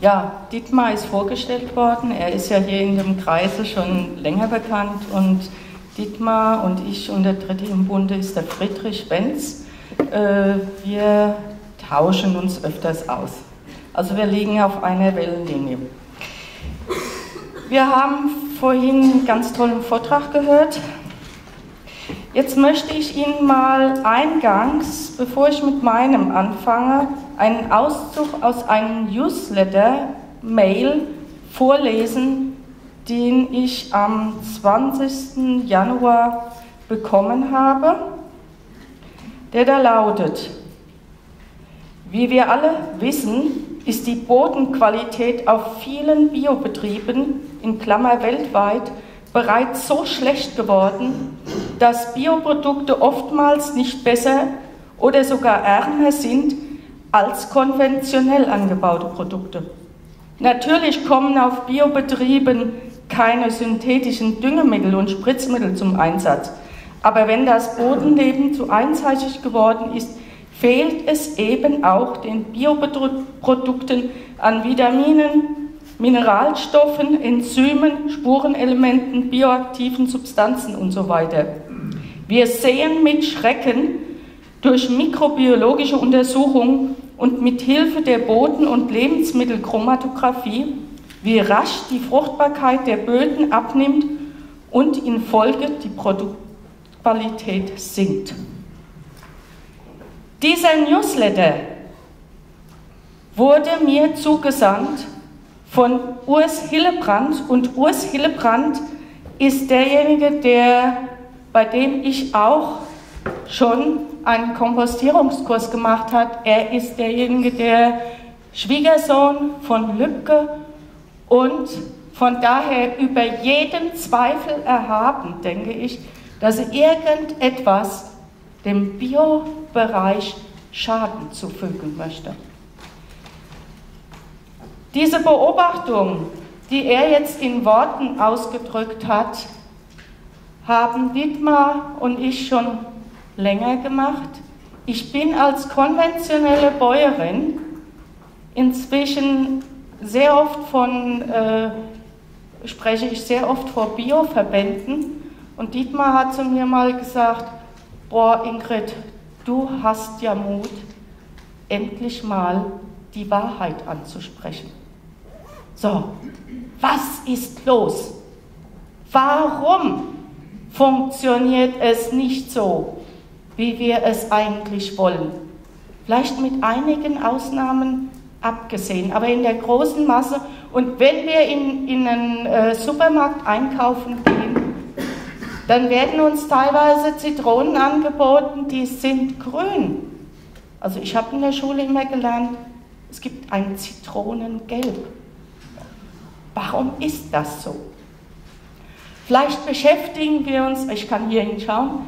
Ja, Dietmar ist vorgestellt worden. Er ist ja hier in dem Kreise schon länger bekannt. Und Dietmar und ich und der Dritte im Bunde ist der Friedrich Wenz. Wir tauschen uns öfters aus. Also wir liegen auf einer Wellenlinie. Wir haben vorhin einen ganz tollen Vortrag gehört. Jetzt möchte ich Ihnen mal eingangs, bevor ich mit meinem anfange, einen Auszug aus einem Newsletter-Mail vorlesen, den ich am 20. Januar bekommen habe, der da lautet: Wie wir alle wissen, ist die Bodenqualität auf vielen Biobetrieben, in Klammer weltweit, bereits so schlecht geworden, dass Bioprodukte oftmals nicht besser oder sogar ärmer sind als konventionell angebaute Produkte. Natürlich kommen auf Biobetrieben keine synthetischen Düngemittel und Spritzmittel zum Einsatz, aber wenn das Bodenleben zu einseitig geworden ist, fehlt es eben auch den Bioprodukten an Vitaminen, Mineralstoffen, Enzymen, Spurenelementen, bioaktiven Substanzen und so weiter. Wir sehen mit Schrecken durch mikrobiologische Untersuchungen und mit Hilfe der Boden- und Lebensmittelchromatographie, wie rasch die Fruchtbarkeit der Böden abnimmt und in Folge die Produktqualität sinkt. Dieser Newsletter wurde mir zugesandt von Urs Hillebrandt, und Urs Hillebrandt ist derjenige, bei dem ich auch schon einen Kompostierungskurs gemacht hat. Er ist derjenige, der Schwiegersohn von Lübcke und von daher über jeden Zweifel erhaben, denke ich, dass irgendetwas dem Bio-Bereich Schaden zufügen möchte. Diese Beobachtung, die er jetzt in Worten ausgedrückt hat, haben Dietmar und ich schon länger gemacht. Ich bin als konventionelle Bäuerin inzwischen sehr oft spreche ich sehr oft vor Bioverbänden, und Dietmar hat zu mir mal gesagt: Boah, Ingrid, du hast ja Mut, endlich mal die Wahrheit anzusprechen. So, was ist los? Warum funktioniert es nicht so, wie wir es eigentlich wollen? Vielleicht mit einigen Ausnahmen abgesehen, aber in der großen Masse. Und wenn wir in einen Supermarkt einkaufen gehen, dann werden uns teilweise Zitronen angeboten, die sind grün. Also ich habe in der Schule immer gelernt, es gibt ein Zitronengelb. Warum ist das so? Vielleicht beschäftigen wir uns, ich kann hier hinschauen,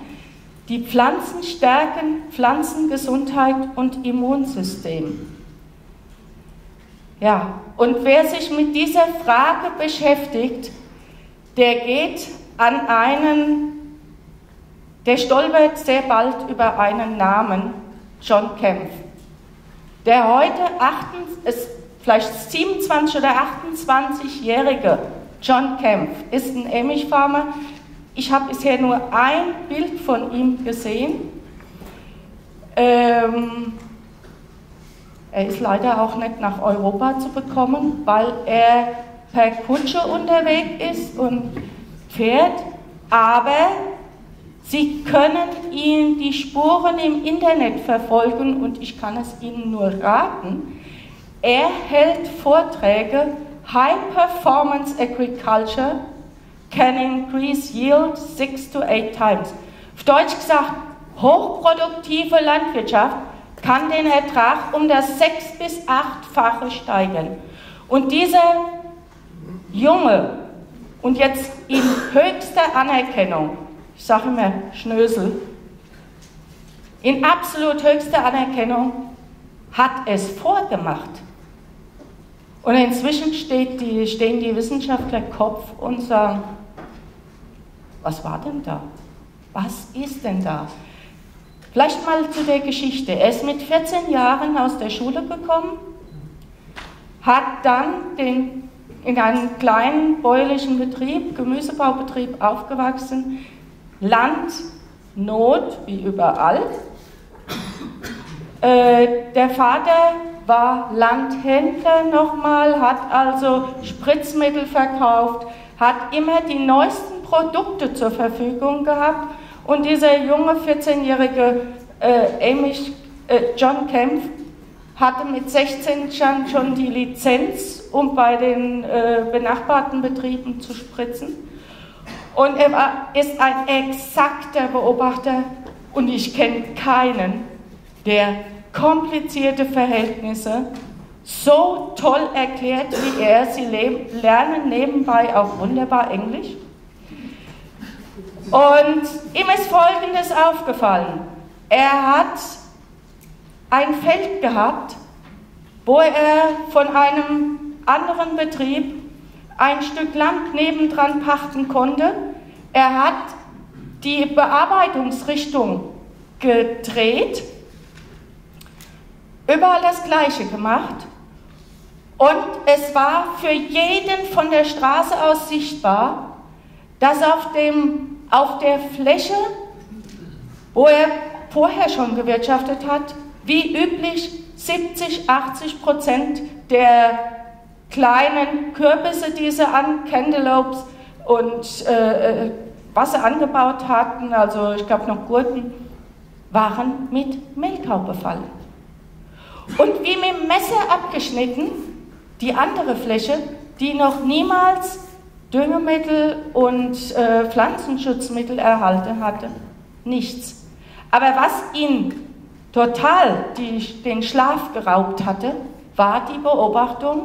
die Pflanzen stärken, Pflanzengesundheit und Immunsystem. Ja, und wer sich mit dieser Frage beschäftigt, der geht an einen, der stolpert sehr bald über einen Namen, John Kempf, der heute vielleicht 27- oder 28-jährige John Kempf ist ein Amish-Farmer. Ich habe bisher nur ein Bild von ihm gesehen. Er ist leider auch nicht nach Europa zu bekommen, weil er per Kutsche unterwegs ist und fährt, aber Sie können ihn die Spuren im Internet verfolgen, und ich kann es Ihnen nur raten. Er hält Vorträge: High Performance Agriculture can increase yield 6 to 8 times. Auf Deutsch gesagt, hochproduktive Landwirtschaft kann den Ertrag um das 6- bis 8-fache steigern. Und dieser Junge, und jetzt in höchster Anerkennung, ich sage immer Schnösel, in absolut höchster Anerkennung hat es vorgemacht. Und inzwischen stehen die Wissenschaftler Kopf und sagen: Was war denn da? Was ist denn da? Vielleicht mal zu der Geschichte. Er ist mit 14 Jahren aus der Schule gekommen hat dann in einem kleinen bäuerlichen Betrieb, Gemüsebaubetrieb aufgewachsen, Landnot, wie überall. Der Vater war Landhändler nochmal, hat also Spritzmittel verkauft, hat immer die neuesten Produkte zur Verfügung gehabt und dieser junge 14-jährige John Kempf hatte mit 16 schon die Lizenz, um bei den benachbarten Betrieben zu spritzen. Und er ist ein exakter Beobachter und ich kenne keinen, der komplizierte Verhältnisse so toll erklärt wie er. Sie lernen nebenbei auch wunderbar Englisch. Und ihm ist Folgendes aufgefallen. Er hat ein Feld gehabt, wo er von einem anderen Betrieb ein Stück Land nebendran pachten konnte. Er hat die Bearbeitungsrichtung gedreht, überall das Gleiche gemacht und es war für jeden von der Straße aus sichtbar, dass auf der Fläche, wo er vorher schon gewirtschaftet hat, wie üblich 70–80% der kleinen Kürbisse, die sie an Cantaloupes und was sie angebaut hatten, also ich glaube noch Gurken, waren mit Mehltau befallen. Und wie mit dem Messer abgeschnitten, die andere Fläche, die noch niemals Düngemittel und Pflanzenschutzmittel erhalten hatte, nichts. Aber was ihn total den Schlaf geraubt hatte, war die Beobachtung,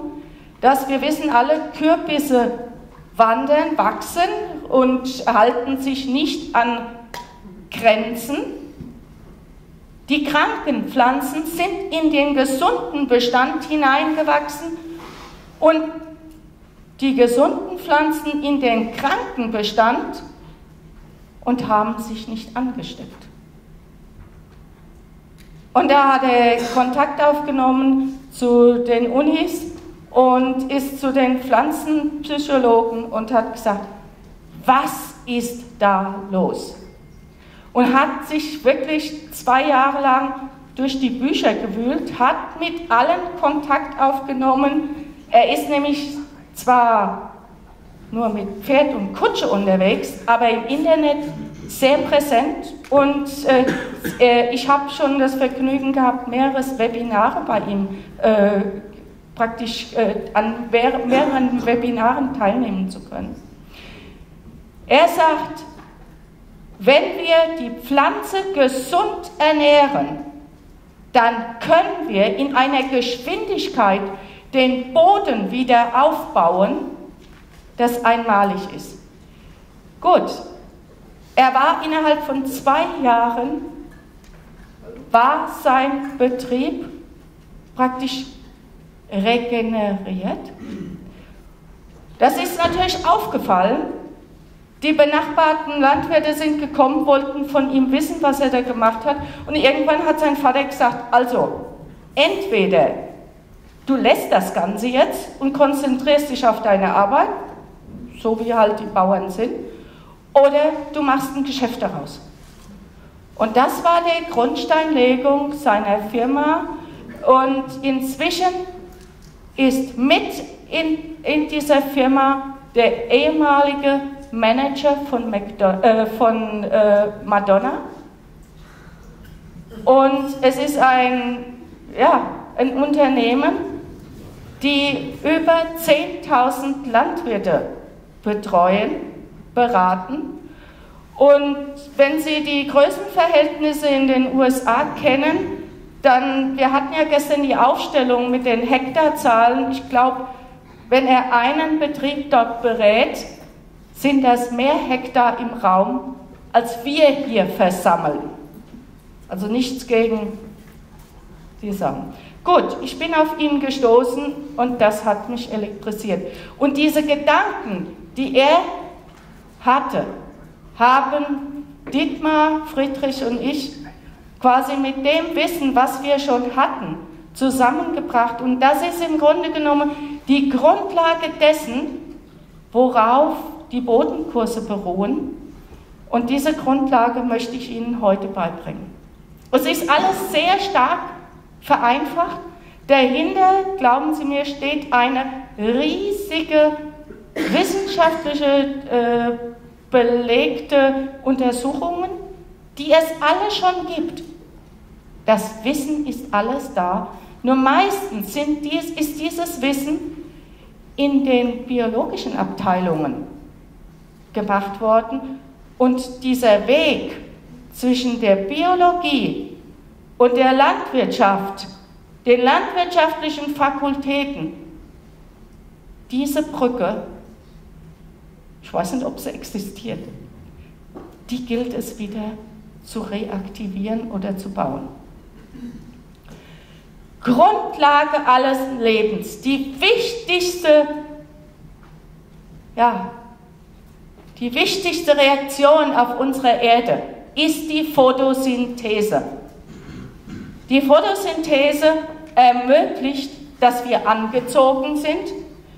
dass wir wissen, alle Kürbisse wandern, wachsen und halten sich nicht an Grenzen. Die kranken Pflanzen sind in den gesunden Bestand hineingewachsen und die gesunden Pflanzen in den kranken Bestand und haben sich nicht angesteckt. Und da hat er Kontakt aufgenommen zu den Unis und ist zu den Pflanzenpsychologen und hat gesagt, was ist da los? Und hat sich wirklich 2 Jahre lang durch die Bücher gewühlt, hat mit allen Kontakt aufgenommen. Er ist nämlich zwar nur mit Pferd und Kutsche unterwegs, aber im Internet sehr präsent. Und ich habe schon das Vergnügen gehabt, mehrere Webinare bei ihm an mehreren Webinaren teilnehmen zu können. Er sagt, wenn wir die Pflanze gesund ernähren, dann können wir in einer Geschwindigkeit den Boden wieder aufbauen, das einmalig ist. Gut, er war innerhalb von 2 Jahren, war sein Betrieb praktisch regeneriert. Das ist natürlich aufgefallen. Die benachbarten Landwirte sind gekommen, wollten von ihm wissen, was er da gemacht hat. Und irgendwann hat sein Vater gesagt, also, entweder du lässt das Ganze jetzt und konzentrierst dich auf deine Arbeit, so wie halt die Bauern sind, oder du machst ein Geschäft daraus. Und das war die Grundsteinlegung seiner Firma. Und inzwischen ist mit in dieser Firma der ehemalige Manager von Madonna und es ist ein Unternehmen, die über 10.000 Landwirte betreuen, beraten und wenn Sie die Größenverhältnisse in den USA kennen, dann, wir hatten ja gestern die Aufstellung mit den Hektarzahlen, ich glaube, wenn er einen Betrieb dort berät, sind das mehr Hektar im Raum, als wir hier versammeln. Also nichts gegen die Sachen. Gut, ich bin auf ihn gestoßen und das hat mich elektrisiert. Und diese Gedanken, die er hatte, haben Dietmar, Friedrich und ich quasi mit dem Wissen, was wir schon hatten, zusammengebracht. Und das ist im Grunde genommen die Grundlage dessen, worauf die Bodenkurse beruhen. Und diese Grundlage möchte ich Ihnen heute beibringen. Es ist alles sehr stark vereinfacht. Dahinter, glauben Sie mir, steht eine riesige wissenschaftliche belegte Untersuchungen, die es alle schon gibt. Das Wissen ist alles da, nur meistens ist dieses Wissen in den biologischen Abteilungen gemacht worden und dieser Weg zwischen der Biologie und der Landwirtschaft, den landwirtschaftlichen Fakultäten, diese Brücke, ich weiß nicht, ob sie existiert, die gilt es wieder zu reaktivieren oder zu bauen. Grundlage alles Lebens, die wichtigste, ja, die wichtigste Reaktion auf unserer Erde ist die Photosynthese. Die Photosynthese ermöglicht, dass wir angezogen sind.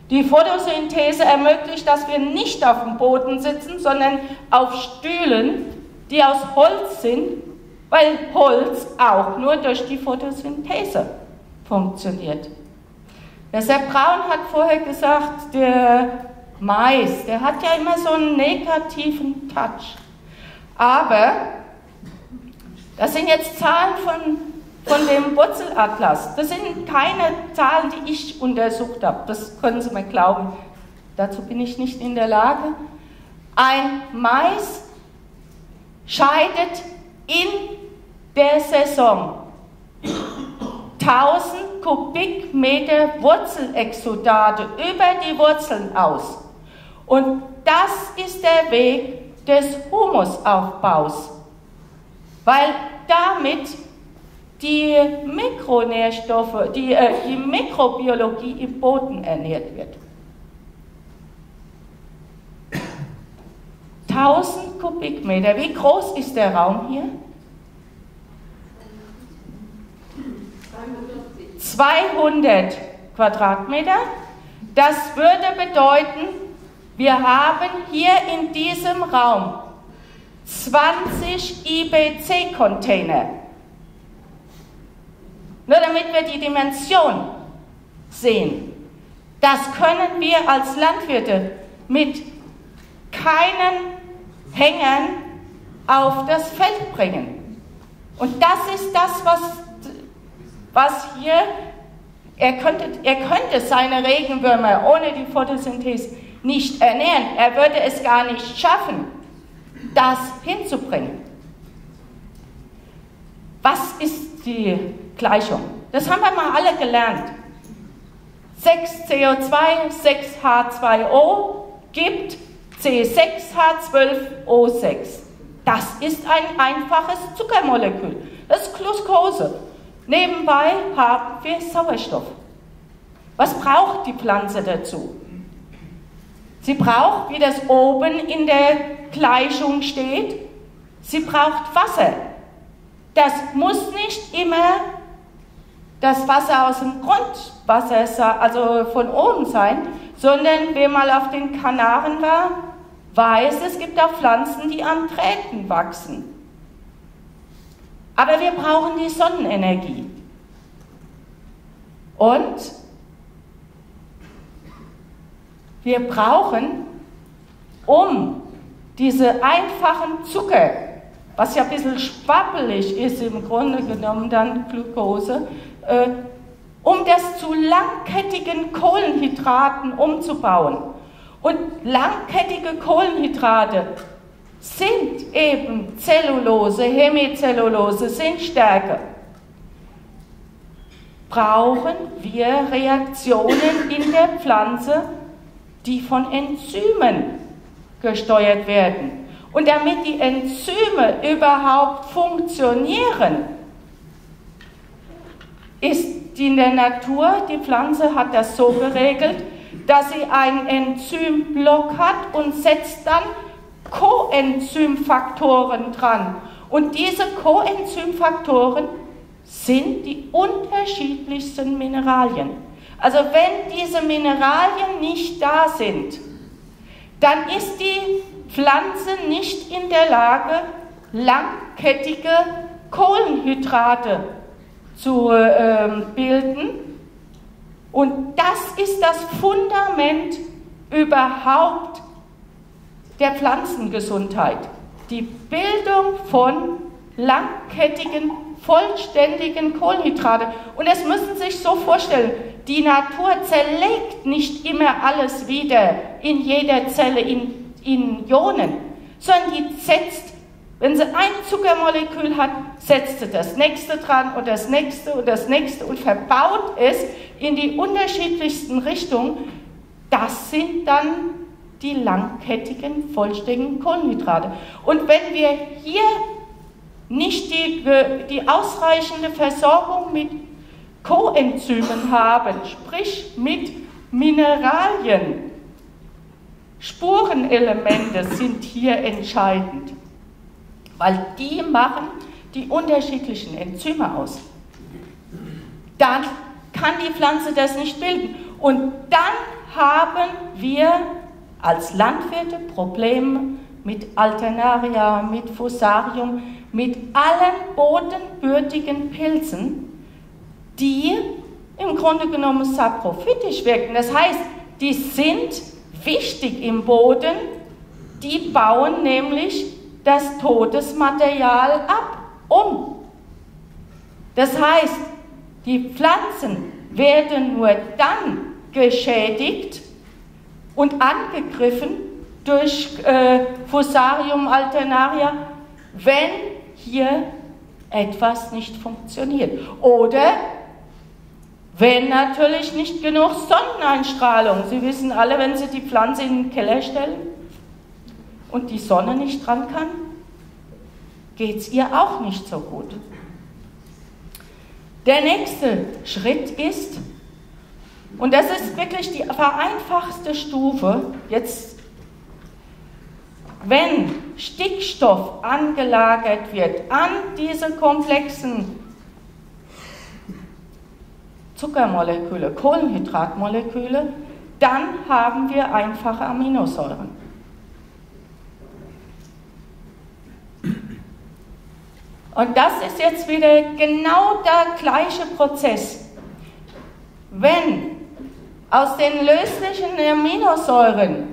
Die Photosynthese ermöglicht, dass wir nicht auf dem Boden sitzen, sondern auf Stühlen, die aus Holz sind, weil Holz auch nur durch die Photosynthese funktioniert. Der Sepp Braun hat vorher gesagt, der Mais, der hat ja immer so einen negativen Touch. Aber das sind jetzt Zahlen von dem Wurzelatlas. Das sind keine Zahlen, die ich untersucht habe. Das können Sie mir glauben. Dazu bin ich nicht in der Lage. Ein Mais scheidet in der Saison 1000 Kubikmeter Wurzelexudate über die Wurzeln aus. Und das ist der Weg des Humusaufbaus, weil damit die Mikronährstoffe, die Mikrobiologie im Boden ernährt wird. 1000 Kubikmeter, wie groß ist der Raum hier? 200 Quadratmeter. Das würde bedeuten, wir haben hier in diesem Raum 20 IBC-Container. Nur damit wir die Dimension sehen. Das können wir als Landwirte mit keinen Hängern auf das Feld bringen. Und das ist das, was hier, er könnte seine Regenwürmer ohne die Photosynthese nicht ernähren. Er würde es gar nicht schaffen, das hinzubringen. Was ist die Gleichung? Das haben wir mal alle gelernt. 6 CO2, 6 H2O gibt C6H12O6. Das ist ein einfaches Zuckermolekül. Das ist Glucose. Nebenbei haben wir Sauerstoff. Was braucht die Pflanze dazu? Sie braucht, wie das oben in der Gleichung steht, sie braucht Wasser. Das muss nicht immer das Wasser aus dem Grundwasser, also von oben sein, sondern wer mal auf den Kanaren war, weiß, es gibt auch Pflanzen, die an Drähten wachsen. Aber wir brauchen die Sonnenenergie. Und wir brauchen, um diese einfachen Zucker, was ja ein bisschen schwappelig ist im Grunde genommen, dann Glucose, um das zu langkettigen Kohlenhydraten umzubauen. Und langkettige Kohlenhydrate sind eben Zellulose, Hemicellulose, sind Stärke. Brauchen wir Reaktionen in der Pflanze, die von Enzymen gesteuert werden. Und damit die Enzyme überhaupt funktionieren, ist in der Natur, die Pflanze hat das so geregelt, dass sie einen Enzymblock hat und setzt dann Coenzymfaktoren dran. Und diese Coenzymfaktoren sind die unterschiedlichsten Mineralien. Also wenn diese Mineralien nicht da sind, dann ist die Pflanze nicht in der Lage, langkettige Kohlenhydrate zu bilden. Und das ist das Fundament überhaupt der Pflanzengesundheit. Die Bildung von langkettigen, vollständigen Kohlenhydraten. Und das müssen Sie sich so vorstellen, die Natur zerlegt nicht immer alles wieder in jeder Zelle in Ionen, sondern die setzt, wenn sie ein Zuckermolekül hat, setzt sie das nächste dran und das nächste und das nächste und verbaut es in die unterschiedlichsten Richtungen. Das sind dann die langkettigen, vollständigen Kohlenhydrate. Und wenn wir hier nicht die ausreichende Versorgung mit Coenzymen haben, sprich mit Mineralien, Spurenelemente sind hier entscheidend, weil die machen die unterschiedlichen Enzyme aus. Dann kann die Pflanze das nicht bilden. Und dann haben wir als Landwirte Probleme mit Alternaria, mit Fusarium, mit allen bodenbürtigen Pilzen, die im Grunde genommen saprophytisch wirken. Das heißt, die sind wichtig im Boden, die bauen nämlich das Todesmaterial ab, um. Das heißt, die Pflanzen werden nur dann geschädigt und angegriffen durch Fusarium alternaria, wenn hier etwas nicht funktioniert. Oder wenn natürlich nicht genug Sonneneinstrahlung. Sie wissen alle, wenn Sie die Pflanze in den Keller stellen und die Sonne nicht dran kann, geht es ihr auch nicht so gut. Der nächste Schritt ist, und das ist wirklich die vereinfachste Stufe, jetzt, wenn Stickstoff angelagert wird an diese komplexen Zuckermoleküle, Kohlenhydratmoleküle, dann haben wir einfache Aminosäuren. Und das ist jetzt wieder genau der gleiche Prozess. Wenn aus den löslichen Aminosäuren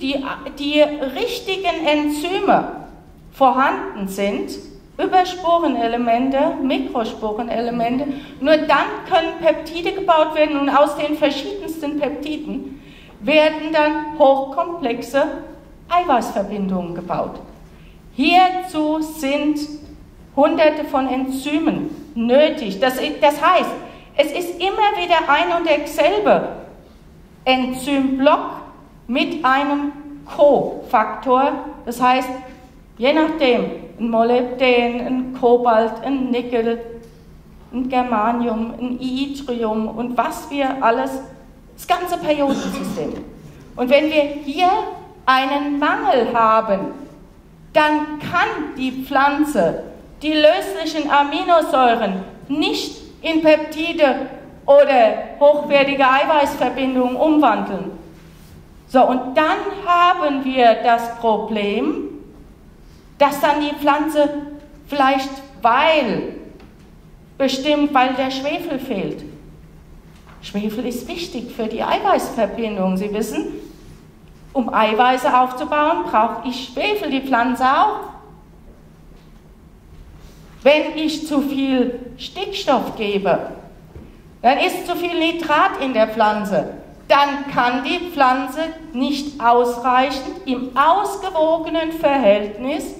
die richtigen Enzyme vorhanden sind, über Spurenelemente, Mikrospurenelemente, nur dann können Peptide gebaut werden und aus den verschiedensten Peptiden werden dann hochkomplexe Eiweißverbindungen gebaut. Hierzu sind Hunderte von Enzymen nötig. Das heißt, es ist immer wieder ein und derselbe Enzymblock mit einem Co-Faktor, das heißt, je nachdem, ein Molybden, ein Kobalt, ein Nickel, ein Germanium, ein Yttrium und was wir alles, das ganze Periodensystem. Und wenn wir hier einen Mangel haben, dann kann die Pflanze die löslichen Aminosäuren nicht in Peptide oder hochwertige Eiweißverbindungen umwandeln. So, und dann haben wir das Problem, dass dann die Pflanze vielleicht weil der Schwefel fehlt. Schwefel ist wichtig für die Eiweißverbindung. Sie wissen, um Eiweiße aufzubauen, brauche ich Schwefel, die Pflanze auch. Wenn ich zu viel Stickstoff gebe, dann ist zu viel Nitrat in der Pflanze. Dann kann die Pflanze nicht ausreichend im ausgewogenen Verhältnis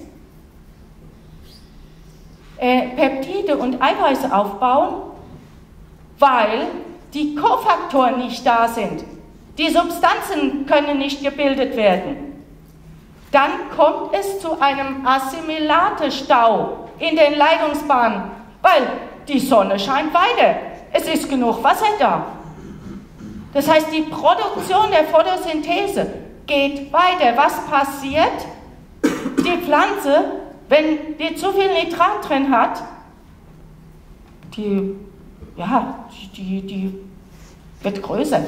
Peptide und Eiweiße aufbauen, weil die Kofaktoren nicht da sind. Die Substanzen können nicht gebildet werden. Dann kommt es zu einem Assimilatestau in den Leitungsbahnen, weil die Sonne scheint weiter. Es ist genug Wasser da. Das heißt, die Produktion der Photosynthese geht weiter. Was passiert? Die Pflanze Wenn die zu viel Nitrat drin hat, die wird größer.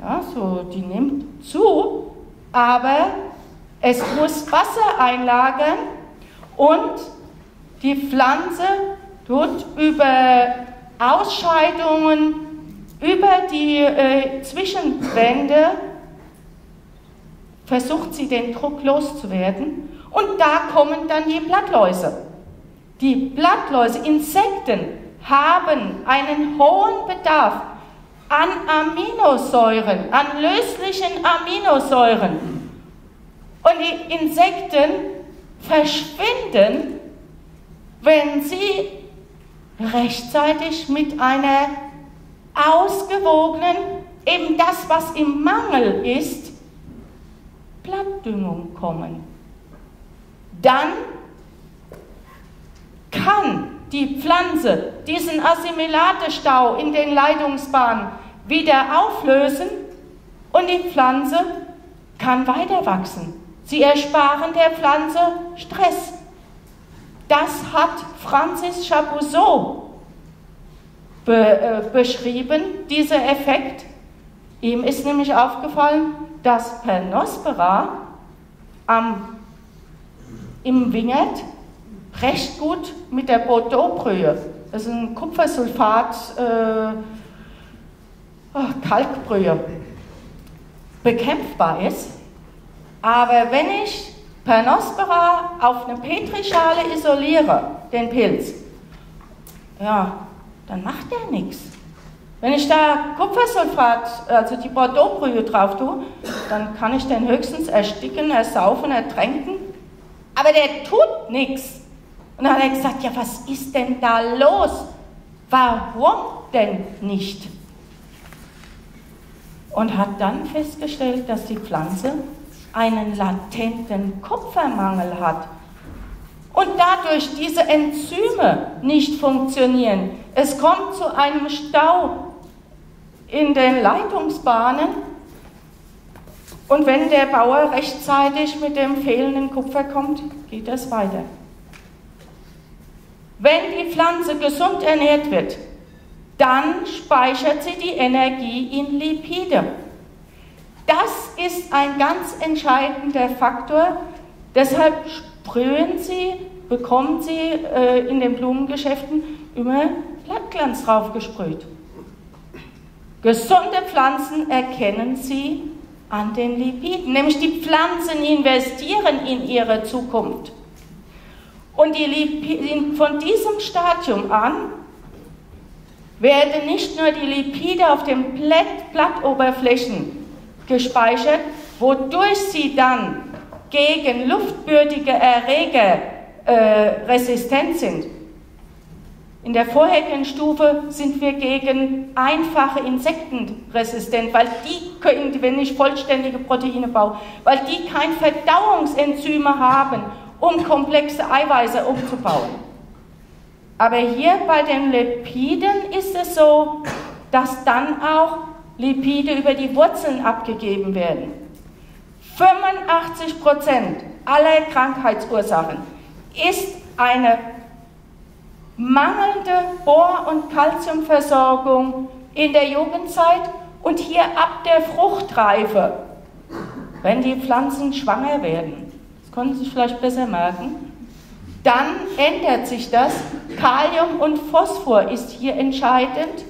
Ja, so, die nimmt zu, aber es muss Wasser einlagern und die Pflanze tut über Ausscheidungen, über die Zwischenwände, versucht sie den Druck loszuwerden. Und da kommen dann die Blattläuse. Die Blattläuse, Insekten, haben einen hohen Bedarf an Aminosäuren, an löslichen Aminosäuren. Und die Insekten verschwinden, wenn sie rechtzeitig mit einer ausgewogenen, eben das, was im Mangel ist, Blattdüngung kommen. Dann kann die Pflanze diesen Assimilatestau in den Leitungsbahnen wieder auflösen und die Pflanze kann weiter wachsen. Sie ersparen der Pflanze Stress. Das hat Francis Chapuiseau beschrieben, dieser Effekt. Ihm ist nämlich aufgefallen, dass Pernospora im Wingert recht gut mit der Bordeaux-Brühe. Das ist ein Kupfersulfat-Kalkbrühe bekämpfbar ist. Aber wenn ich Pernospora auf eine Petrischale isoliere, den Pilz, ja, dann macht der nichts. Wenn ich da Kupfersulfat, also die Bordeaux-Brühe drauf tue, dann kann ich den höchstens ersticken, ersaufen, ertränken. Aber der tut nichts. Und dann hat er gesagt, ja, was ist denn da los? Warum denn nicht? Und hat dann festgestellt, dass die Pflanze einen latenten Kupfermangel hat. Und dadurch diese Enzyme nicht funktionieren. Es kommt zu einem Stau in den Leitungsbahnen. Und wenn der Bauer rechtzeitig mit dem fehlenden Kupfer kommt, geht das weiter. Wenn die Pflanze gesund ernährt wird, dann speichert sie die Energie in Lipide. Das ist ein ganz entscheidender Faktor. Deshalb sprühen Sie, bekommen Sie in den Blumengeschäften immer Blattglanz draufgesprüht. Gesunde Pflanzen erkennen Sie an den Lipiden, nämlich die Pflanzen investieren in ihre Zukunft. Und die Lipide, von diesem Stadium an werden nicht nur die Lipide auf den Blattoberflächen gespeichert, wodurch sie dann gegen luftbürtige Erreger resistent sind. In der vorherigen Stufe sind wir gegen einfache Insekten resistent, weil die können, wenn ich vollständige Proteine baue, weil die kein Verdauungsenzyme haben, um komplexe Eiweiße umzubauen. Aber hier bei den Lipiden ist es so, dass dann auch Lipide über die Wurzeln abgegeben werden. 85% aller Krankheitsursachen ist eine mangelnde Bohr- und Kalziumversorgung in der Jugendzeit und hier ab der Fruchtreife, wenn die Pflanzen schwanger werden, das können Sie vielleicht besser merken, dann ändert sich das. Kalium und Phosphor ist hier entscheidend.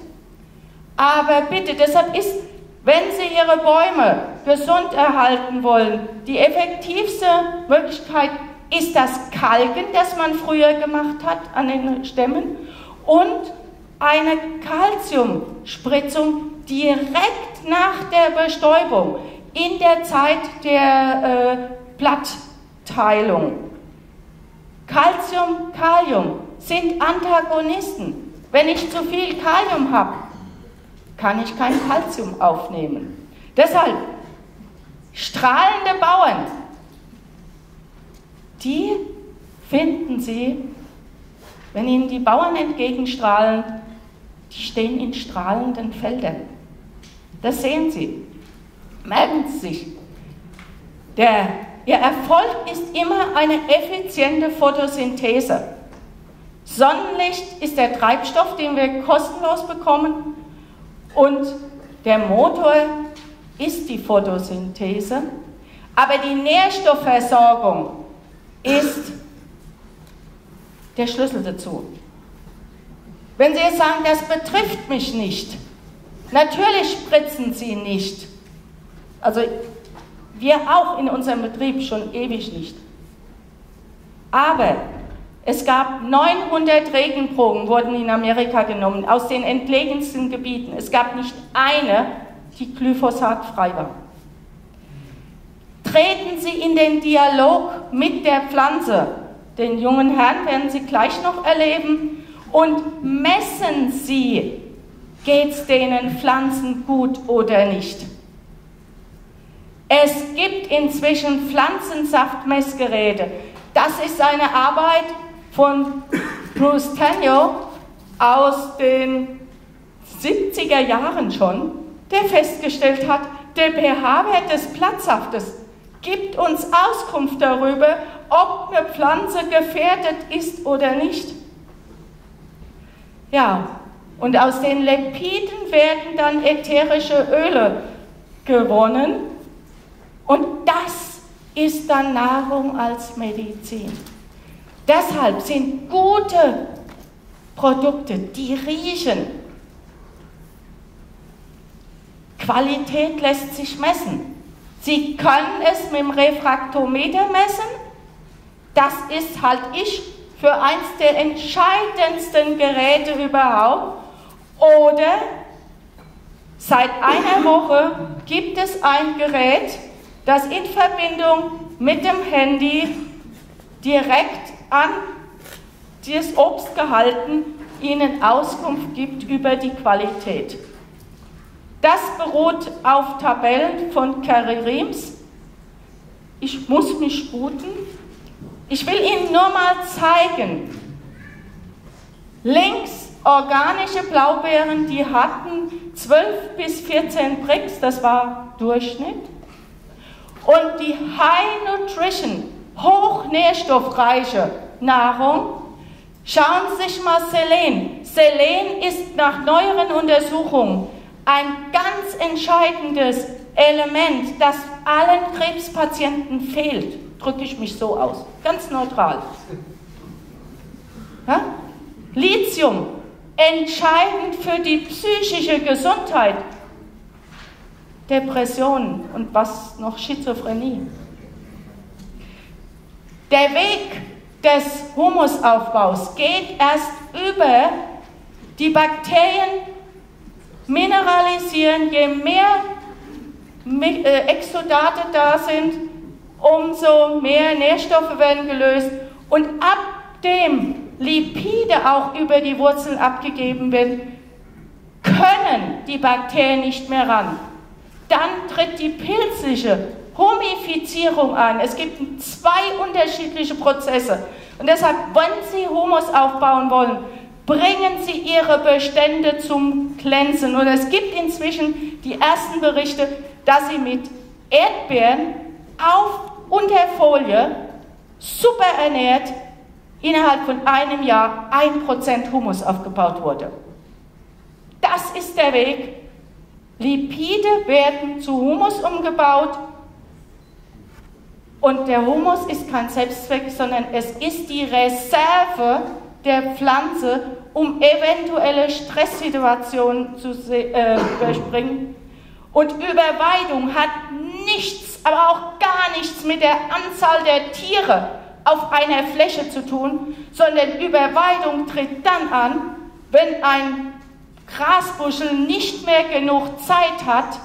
Aber bitte, deshalb ist, wenn Sie Ihre Bäume gesund erhalten wollen, die effektivste Möglichkeit ist das Kalken, das man früher gemacht hat an den Stämmen, und eine Kalziumspritzung direkt nach der Bestäubung in der Zeit der Blattteilung. Kalzium, Kalium sind Antagonisten. Wenn ich zu viel Kalium habe, kann ich kein Kalzium aufnehmen. Deshalb, strahlende Bauern, die finden Sie, wenn Ihnen die Bauern entgegenstrahlen, die stehen in strahlenden Feldern. Das sehen Sie, merken Sie sich. Der Ihr Erfolg ist immer eine effiziente Photosynthese. Sonnenlicht ist der Treibstoff, den wir kostenlos bekommen, und der Motor ist die Photosynthese, aber die Nährstoffversorgung ist der Schlüssel dazu. Wenn Sie jetzt sagen, das betrifft mich nicht, natürlich spritzen Sie nicht. Also wir auch in unserem Betrieb schon ewig nicht. Aber es gab 900 Regenproben, wurden in Amerika genommen, aus den entlegensten Gebieten. Es gab nicht eine, die glyphosatfrei war. Treten Sie in den Dialog mit der Pflanze. Den jungen Herrn werden Sie gleich noch erleben. Und messen Sie, geht es denen Pflanzen gut oder nicht. Es gibt inzwischen Pflanzensaftmessgeräte. Das ist eine Arbeit von Bruce Cagno aus den 70er Jahren schon, der festgestellt hat, der pH-Wert des Blattsaftes gibt uns Auskunft darüber, ob eine Pflanze gefährdet ist oder nicht. Ja, und aus den Lipiden werden dann ätherische Öle gewonnen, und das ist dann Nahrung als Medizin. Deshalb sind gute Produkte, die riechen. Qualität lässt sich messen. Sie können es mit dem Refraktometer messen. Das ist, halte ich, für eins der entscheidendsten Geräte überhaupt. Oder seit einer Woche gibt es ein Gerät, das in Verbindung mit dem Handy direkt an das Obst gehalten Ihnen Auskunft gibt über die Qualität. Das beruht auf Tabellen von Carrie Reams. Ich muss mich sputen. Ich will Ihnen nur mal zeigen. Links organische Blaubeeren, die hatten 12 bis 14 Pricks, das war Durchschnitt. Und die High Nutrition, hochnährstoffreiche Nahrung, schauen Sie sich mal Selen. Selen ist nach neueren Untersuchungen ein ganz entscheidendes Element, das allen Krebspatienten fehlt. Drücke ich mich so aus, ganz neutral. Ja? Lithium, entscheidend für die psychische Gesundheit. Depressionen und was noch, Schizophrenie. Der Weg des Humusaufbaus geht erst über die Bakterien, mineralisieren. Je mehr Exudate da sind, umso mehr Nährstoffe werden gelöst. Und ab dem Lipide auch über die Wurzeln abgegeben werden, können die Bakterien nicht mehr ran. Dann tritt die pilzliche Humifizierung an. Es gibt zwei unterschiedliche Prozesse. Und deshalb, wenn Sie Humus aufbauen wollen, bringen Sie Ihre Bestände zum Glänzen. Und es gibt inzwischen die ersten Berichte, dass Sie mit Erdbeeren auf Unterfolie super ernährt innerhalb von einem Jahr 1% Humus aufgebaut wurde. Das ist der Weg. Lipide werden zu Humus umgebaut, und der Humus ist kein Selbstzweck, sondern es ist die Reserve der Pflanze, um eventuelle Stresssituationen zu überspringen. Und Überweidung hat nichts, aber auch gar nichts mit der Anzahl der Tiere auf einer Fläche zu tun, sondern Überweidung tritt dann an, wenn ein Grasbuschel nicht mehr genug Zeit hat,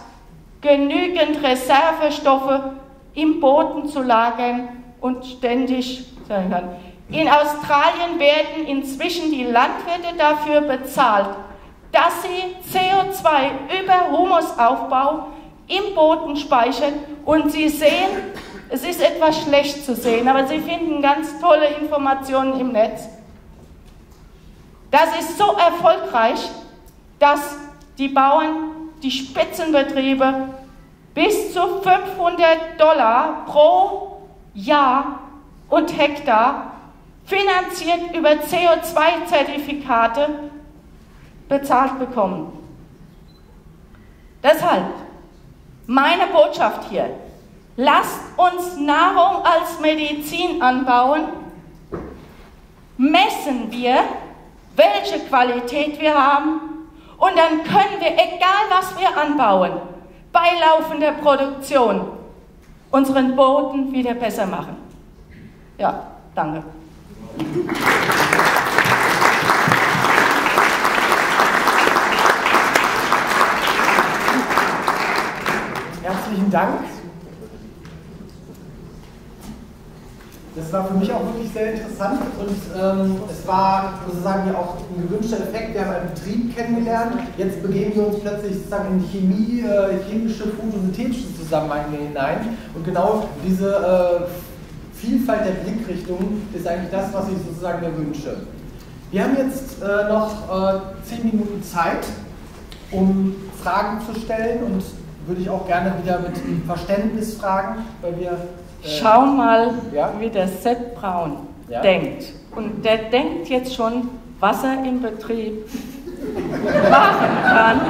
genügend Reservestoffe im Boden zu lagern und ständig zu ändern. In Australien werden inzwischen die Landwirte dafür bezahlt, dass sie CO2 über Humusaufbau im Boden speichern, und Sie sehen, es ist etwas schlecht zu sehen, aber Sie finden ganz tolle Informationen im Netz. Das ist so erfolgreich, dass die Bauern, die Spitzenbetriebe bis zu $500 pro Jahr und Hektar, finanziert über CO2-Zertifikate bezahlt bekommen. Deshalb meine Botschaft hier: Lasst uns Nahrung als Medizin anbauen. Messen wir, welche Qualität wir haben, und dann können wir, egal was wir anbauen, bei laufender Produktion unseren Boden wieder besser machen. Ja, danke. Herzlichen Dank. Das war für mich auch wirklich sehr interessant und es war sozusagen auch ein gewünschter Effekt. Wir haben einen Betrieb kennengelernt, jetzt begeben wir uns plötzlich sozusagen in Chemie, chemische, photosynthetische Zusammenhänge hinein, und genau diese Vielfalt der Blickrichtungen ist eigentlich das, was ich sozusagen mir wünsche. Wir haben jetzt noch 10 Minuten Zeit, um Fragen zu stellen, und würde ich auch gerne wieder mit Verständnis fragen, weil wir... Schau mal, ja, wie der Sepp Braun, ja, denkt. Und der denkt jetzt schon, was er im Betrieb machen kann.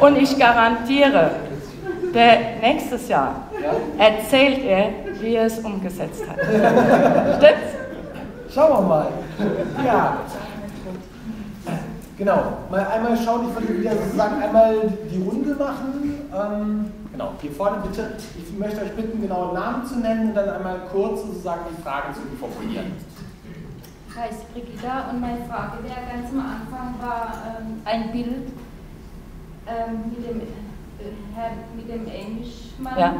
Und ich garantiere, nächstes Jahr, ja, erzählt er, wie er es umgesetzt hat. Stimmt's? Schauen wir mal. Ja. Genau. Mal einmal schauen, ich würde wieder sozusagen einmal die Runde machen. Genau, hier vorne bitte, ich möchte euch bitten, genau einen Namen zu nennen und dann einmal kurz sozusagen die Fragen zu formulieren. Ich heiße Brigitta und meine Frage wäre ganz am Anfang war ein Bild mit dem Englishmann. Ja.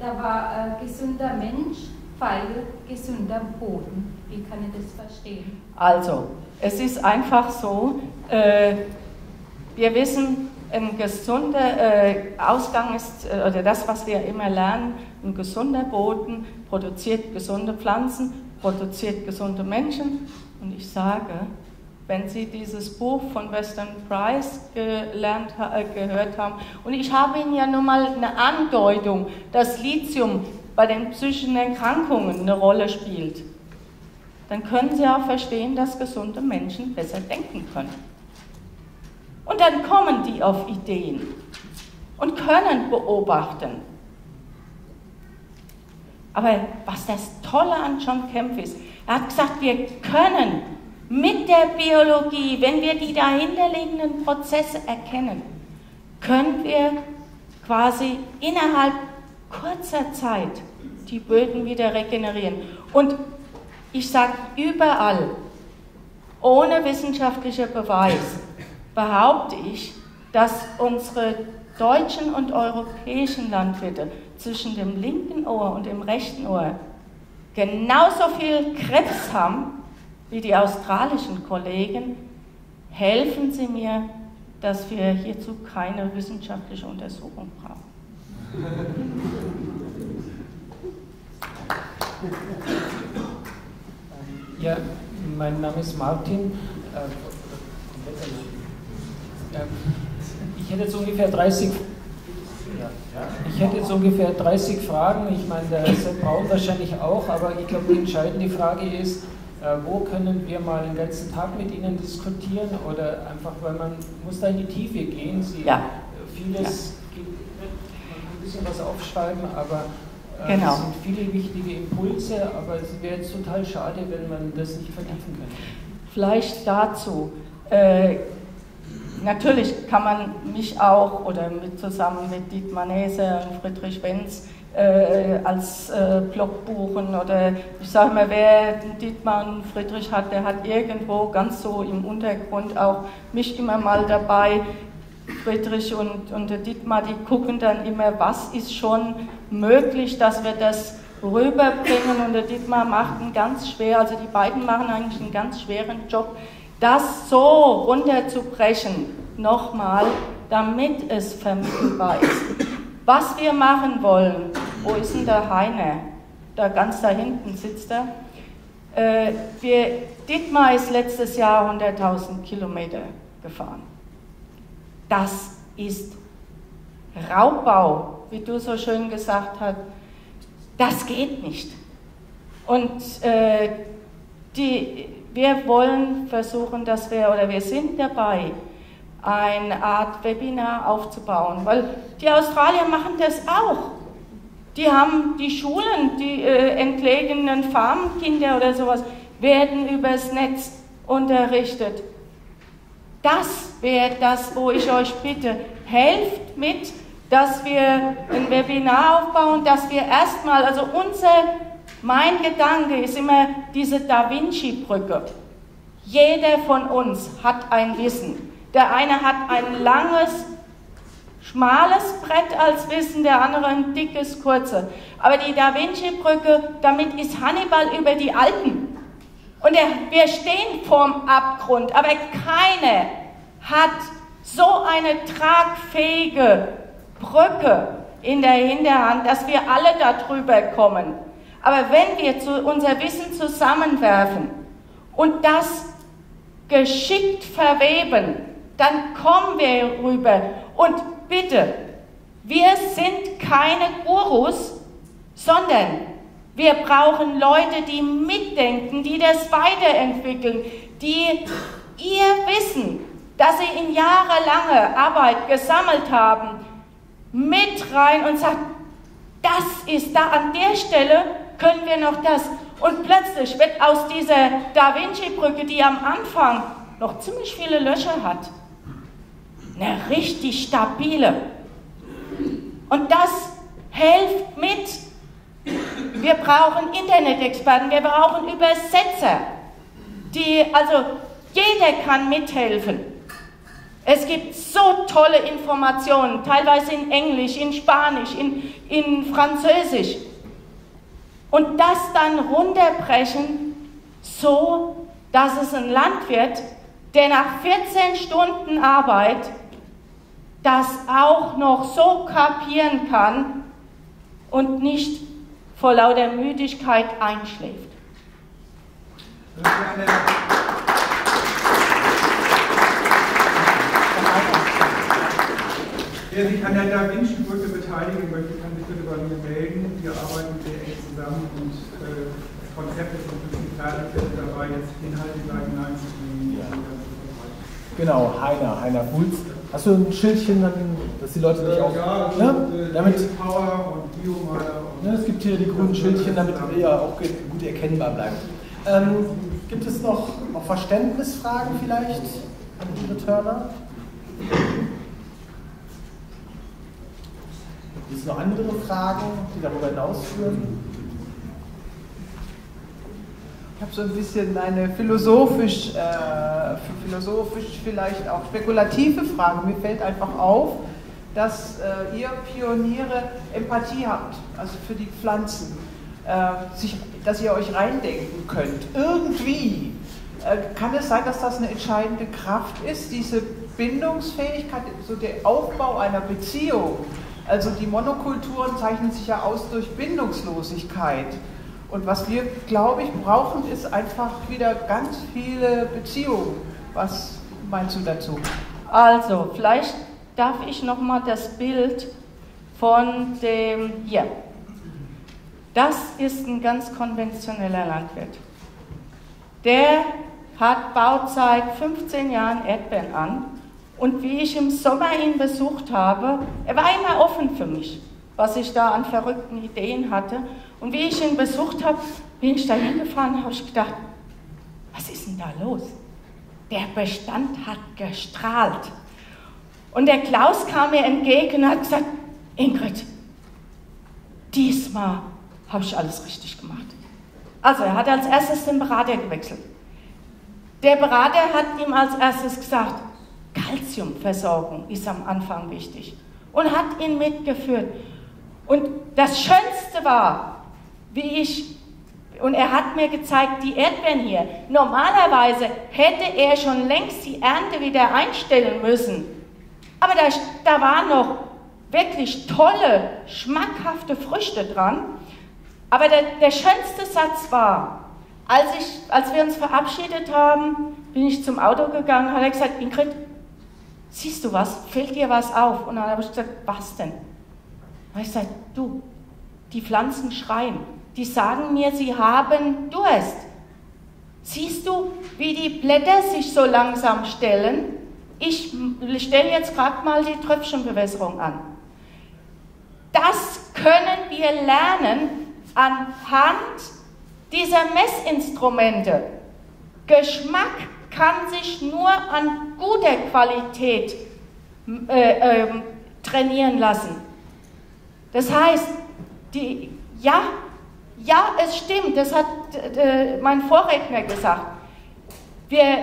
Da war gesunder Mensch, Pfeil, gesunder Boden. Wie kann ich das verstehen? Also, es ist einfach so, wir wissen, ein gesunder Ausgang ist, oder das, was wir immer lernen, ein gesunder Boden produziert gesunde Pflanzen, produziert gesunde Menschen. Und ich sage, wenn Sie dieses Buch von Weston Price gehört haben, und ich habe Ihnen ja nur mal eine Andeutung, dass Lithium bei den psychischen Erkrankungen eine Rolle spielt, dann können Sie auch verstehen, dass gesunde Menschen besser denken können. Und dann kommen die auf Ideen und können beobachten. Aber was das Tolle an John Kempf ist, er hat gesagt, wir können mit der Biologie, wenn wir die dahinterliegenden Prozesse erkennen, können wir quasi innerhalb kurzer Zeit die Böden wieder regenerieren. Und ich sage überall, ohne wissenschaftlicher Beweis, behaupte ich, dass unsere deutschen und europäischen Landwirte zwischen dem linken Ohr und dem rechten Ohr genauso viel Krebs haben wie die australischen Kollegen. Helfen Sie mir, dass wir hierzu keine wissenschaftliche Untersuchung brauchen. Ja, mein Name ist Martin. Ich hätte jetzt ungefähr 30 Fragen, ich meine, der Sepp Braun wahrscheinlich auch, aber ich glaube, die entscheidende Frage ist, wo können wir mal den ganzen Tag mit Ihnen diskutieren, oder einfach, weil man muss da in die Tiefe gehen, vieles gibt, man kann ein bisschen was aufschreiben, aber es sind viele wichtige Impulse, aber es wäre jetzt total schade, wenn man das nicht vertiefen könnte. Vielleicht dazu, natürlich kann man mich auch oder zusammen mit Dietmar Näser und Friedrich Wenz als Blog buchen, oder ich sage mal, wer Dietmar und Friedrich hat, der hat irgendwo ganz so im Untergrund auch mich immer mal dabei. Friedrich und der Dietmar, die gucken dann immer, was ist schon möglich, dass wir das rüberbringen, und der Dietmar macht einen ganz schweren, also die beiden machen eigentlich einen ganz schweren Job, das so runterzubrechen, nochmal, damit es vermittelbar ist. Was wir machen wollen, wo ist denn der Heiner? Da ganz da hinten sitzt er. Dietmar ist letztes Jahr 100.000 Kilometer gefahren. Das ist Raubbau, wie du so schön gesagt hast. Das geht nicht. Und wir wollen versuchen, dass wir, oder wir sind dabei, eine Art Webinar aufzubauen, weil die Australier machen das auch. Die haben die Schulen, die entlegenen Farmkinder oder sowas, werden übers Netz unterrichtet. Das wäre das, wo ich euch bitte, helft mit, dass wir ein Webinar aufbauen, dass wir erstmal, also mein Gedanke ist immer diese Da Vinci-Brücke. Jeder von uns hat ein Wissen. Der eine hat ein langes, schmales Brett als Wissen, der andere ein dickes, kurzes. Aber die Da Vinci-Brücke, damit ist Hannibal über die Alpen. Und wir stehen vorm Abgrund, aber keiner hat so eine tragfähige Brücke in der Hinterhand, dass wir alle darüber kommen. Aber wenn wir unser Wissen zusammenwerfen und das geschickt verweben, dann kommen wir rüber. Und bitte, wir sind keine Gurus, sondern wir brauchen Leute, die mitdenken, die das weiterentwickeln, die ihr Wissen, das sie in jahrelanger Arbeit gesammelt haben, mit rein und sagen, das ist da an der Stelle, können wir noch das. Und plötzlich wird aus dieser Da Vinci-Brücke, die am Anfang noch ziemlich viele Löcher hat, eine richtig stabile. Und das hilft mit. Wir brauchen Internet-Experten, wir brauchen Übersetzer, also jeder kann mithelfen. Es gibt so tolle Informationen, teilweise in Englisch, in Spanisch, in Französisch. Und das dann runterbrechen, so dass es ein Land wird, der nach 14 Stunden Arbeit das auch noch so kapieren kann und nicht vor lauter Müdigkeit einschläft. Wer sich an der Da Vinci-Brücke beteiligen möchte, kann sich bitte bei mir melden. Wir arbeiten sehr eng zusammen und Konzepte von Prinzipien dabei, jetzt Inhalte sagen, nein zu nehmen. Genau, Heiner Kulz. Hast du ein Schildchen, dass die Leute nicht auch... Ja, Power und Biomaler. Ne, es gibt hier die grünen Schildchen, damit ihr ja auch gut erkennbar bleibt. Gibt es noch Verständnisfragen vielleicht an die Returner? Gibt es noch andere Fragen, die darüber hinausführen? Ich habe so ein bisschen eine philosophisch vielleicht auch spekulative Frage. Mir fällt einfach auf, dass ihr Pioniere Empathie habt, also für die Pflanzen, dass ihr euch reindenken könnt. Irgendwie kann es sein, dass das eine entscheidende Kraft ist, diese Bindungsfähigkeit, so der Aufbau einer Beziehung. Also die Monokulturen zeichnen sich ja aus durch Bindungslosigkeit. Und was wir, glaube ich, brauchen, ist einfach wieder ganz viele Beziehungen. Was meinst du dazu? Also, vielleicht darf ich nochmal das Bild von dem hier. Das ist ein ganz konventioneller Landwirt. Der baut seit 15 Jahren Erdbeeren an. Und wie ich im Sommer ihn besucht habe, er war immer offen für mich, was ich da an verrückten Ideen hatte. Und wie ich ihn besucht habe, bin ich da hingefahren, habe ich gedacht, was ist denn da los? Der Bestand hat gestrahlt. Und der Klaus kam mir entgegen und hat gesagt, Ingrid, diesmal habe ich alles richtig gemacht. Also er hat als erstes den Berater gewechselt. Der Berater hat ihm als erstes gesagt, Kalziumversorgung ist am Anfang wichtig und hat ihn mitgeführt. Und das Schönste war, und er hat mir gezeigt, die Erdbeeren hier, normalerweise hätte er schon längst die Ernte wieder einstellen müssen. Aber da waren noch wirklich tolle, schmackhafte Früchte dran. Aber der schönste Satz war, als wir uns verabschiedet haben, bin ich zum Auto gegangen und habe gesagt, Ingrid, siehst du was? Fällt dir was auf? Und dann habe ich gesagt, was denn? Und ich sagte, die Pflanzen schreien. die sagen mir, sie haben Durst. Siehst du, wie die Blätter sich so langsam stellen? Ich stelle jetzt gerade mal die Tröpfchenbewässerung an. Das können wir lernen anhand dieser Messinstrumente. Geschmack kann sich nur an guter Qualität trainieren lassen. Das heißt, es stimmt, das hat mein Vorredner gesagt. Wir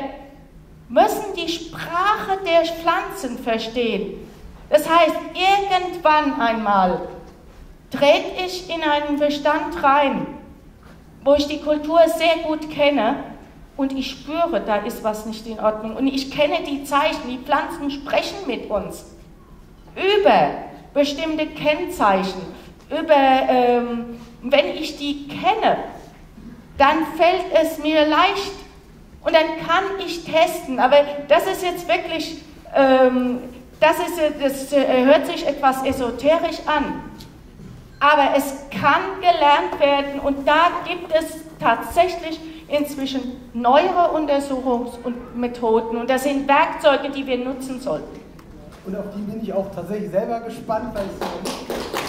müssen die Sprache der Pflanzen verstehen. Das heißt, irgendwann einmal trete ich in einen Bestand rein, wo ich die Kultur sehr gut kenne und ich spüre, da ist was nicht in Ordnung. Und ich kenne die Zeichen, die Pflanzen sprechen mit uns über bestimmte Kennzeichen, über, wenn ich die kenne, dann fällt es mir leicht und dann kann ich testen. Aber das ist jetzt wirklich, das hört sich etwas esoterisch an, aber es kann gelernt werden und da gibt es tatsächlich inzwischen neuere Untersuchungs- und Methoden und das sind Werkzeuge, die wir nutzen sollten. Und auf die bin ich auch tatsächlich selber gespannt, weil es